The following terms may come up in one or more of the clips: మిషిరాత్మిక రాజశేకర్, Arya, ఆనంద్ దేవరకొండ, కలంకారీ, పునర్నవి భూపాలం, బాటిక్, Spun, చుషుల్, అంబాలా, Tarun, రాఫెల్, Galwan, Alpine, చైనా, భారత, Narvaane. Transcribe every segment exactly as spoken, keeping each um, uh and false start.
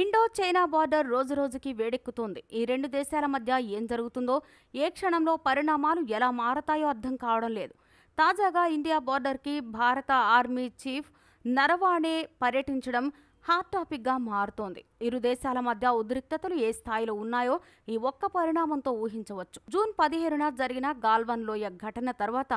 Indo చైనా border రోజురోజుకి వేడెక్కుతోంది. ఈ రెండు దేశాల మధ్య ఏం జరుగుతుందో, ఏ క్షణంలో పరిణామాలు ఎలా మారతాయో అర్థం కావడం లేదు. తాజాగా ఇండియా బార్డర్కి భారత ఆర్మీ చీఫ్ నరవాణే పర్యటించడం హాట్ టాపిక్గా మారుతోంది. ఇరు దేశాల మధ్య ఉద్రిక్తతలు ఏ స్థాయిలో ఉన్నాయో ఈ ఒక్క పరిణామంతో ఊహించవచ్చు. జూన్ పదిహేడున జరిగిన గాల్వన్ లోయ ఘటన తర్వాత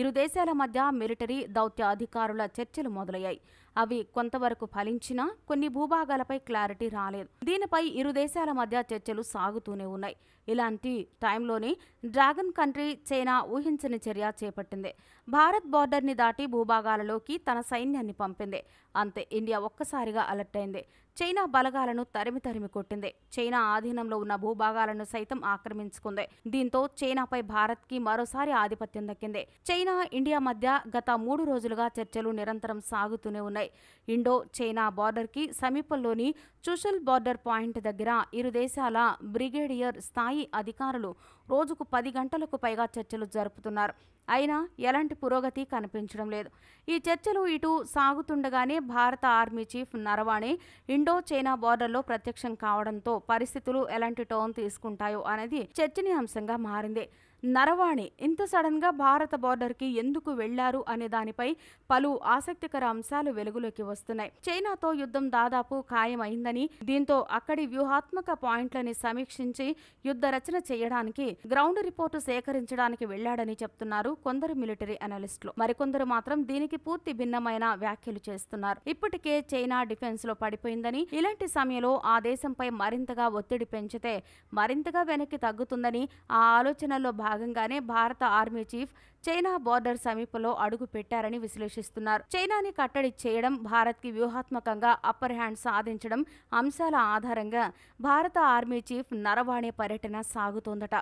ఇరు దేశాల మధ్య మిలిటరీ దౌత్య అధికారుల చర్చలు మొదలయ్యాయి. అవి కొంతవరకు ఫలించినా కొన్ని భూభాగాలపై క్లారిటీ రాలేదు. దీనిపై ఇరు దేశాల మధ్య చర్చలు సాగుతూనే ఉన్నాయి. ఇలాంటి టైంలోనే డ్రాగన్ కంట్రీ చైనా ఊహించని చర్య చేపట్టింది. భారత్ బార్డర్ని దాటి భూభాగాలలోకి తన సైన్యాన్ని పంపింది. అంతే, ఇండియా ఒక్కసారిగా అలర్ట్ అయింది. చైనా బలగాలను తరిమి తరిమి కొట్టింది. చైనా ఆధీనంలో ఉన్న భూభాగాలను సైతం ఆక్రమించుకుంది. దీంతో చైనాపై భారత్ కి మరోసారి ఆధిపత్యం దక్కింది. చైనా ఇండియా మధ్య గత మూడు రోజులుగా చర్చలు నిరంతరం సాగుతూనే ఉన్నాయి. ఇండో చైనా బార్డర్ కి సమీపంలోని చుషుల్ బార్డర్ పాయింట్ దగ్గర ఇరు దేశాల బ్రిగేడియర్ స్థాయి అధికారులు రోజుకు పది గంటలకు పైగా చర్చలు జరుపుతున్నారు. అయినా ఎలాంటి పురోగతి కనిపించడం లేదు. ఈ చర్చలు ఇటు సాగుతుండగానే భారత army chief Naravane Indo చైనా బార్డర్లో ప్రత్యక్షం కావడంతో పరిస్థితులు ఎలాంటి టర్న్ తీసుకుంటాయో అనేది చర్చనీయాంశంగా మారింది. నరవాణే ఇంత సడన్గా భారత బార్డర్కి ఎందుకు వెళ్లారు అనే దానిపై పలు ఆసక్తికర అంశాలు వెలుగులోకి వస్తున్నాయి. చైనాతో యుద్ధం దాదాపు ఖాయమైందని, దీంతో అక్కడి వ్యూహాత్మక పాయింట్లని సమీక్షించి యుద్ధ రచన చేయడానికి గ్రౌండ్ రిపోర్టు సేకరించడానికి వెళ్లాడని చెప్తున్నారు కొందరు మిలిటరీ అనలిస్టులు. మరికొందరు మాత్రం దీనికి పూర్తి భిన్నమైన వ్యాఖ్యలు చేస్తున్నారు. ఇప్పటికే చైనా డిఫెన్స్ లో పడిపోయిందని, ఇలాంటి సమయంలో ఆ దేశంపై మరింతగా ఒత్తిడి పెంచితే మరింతగా వెనక్కి తగ్గుతుందని ఆ ఆలోచనలో భాగంగానే భారత ఆర్మీ చీఫ్ చైనా బోర్డర్ సమీపంలో అడుగు పెట్టారని విశ్లేషిస్తున్నారు. చైనాని కట్టడి చేయడం, భారత్కి వ్యూహాత్మకంగా అప్పర్ హ్యాండ్ సాధించడం అంశాల ఆధారంగా భారత ఆర్మీ చీఫ్ నరవాణే పర్యటన సాగుతోందట.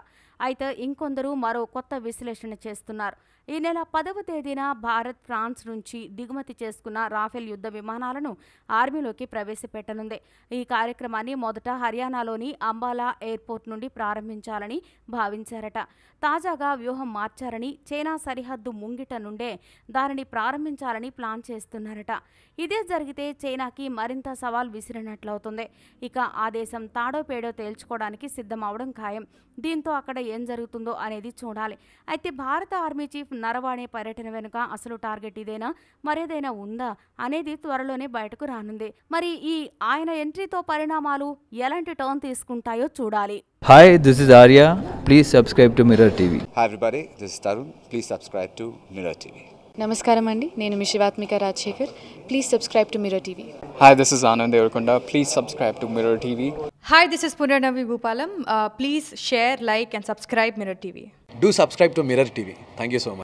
అయితే ఇంకొందరు మరో కొత్త విశ్లేషణ చేస్తున్నారు. ఈ నెల పదవ తేదీన భారత్ ఫ్రాన్స్ నుంచి దిగుమతి చేసుకున్న రాఫెల్ యుద్ధ విమానాలను ఆర్మీలోకి ప్రవేశపెట్టనుంది. ఈ కార్యక్రమాన్ని మొదట హర్యానాలోని అంబాలా ఎయిర్పోర్ట్ నుండి ప్రారంభించాలని భావించారట. తాజాగా వ్యూహం మార్చారని, చైనా సరిహద్దు ముంగిట నుండే దానిని ప్రారంభించాలని ప్లాన్ చేస్తున్నారట. ఇదే జరిగితే చైనాకి మరింత సవాల్ విసిరినట్లవుతుంది. ఇక ఆ దేశం తాడో పేడో తేల్చుకోవడానికి సిద్ధమవడం ఖాయం. దీంతో అక్కడ ఏం జరుగుతుందో అనేది చూడాలి. అయితే భారత ఆర్మీ చీఫ్ నరవాణే పర్యటన వెనుక అసలు టార్గెట్ ఇదేనా, మరేదైనా ఉందా అనేది త్వరలోనే బయటకు రానుంది. మరి ఈ ఆయన ఎంట్రీతో పరిణామాలు ఎలాంటి టర్న్ తీసుకుంటాయో చూడాలి. Hi, this is Arya. Please subscribe to Mirror TV. Hi everybody, this is Tarun. Please subscribe to Mirror TV. నమస్కారం అండి, నేను మిషిరాత్మిక రాజశేకర్. Please subscribe to Mirror TV. Hi, this is ఆనంద్ దేవరకొండ. Please subscribe to Mirror TV. Hi, this is పునర్నవి భూపాలం. Please share, like and subscribe Mirror TV. Do subscribe to Mirror TV. Thank you so much.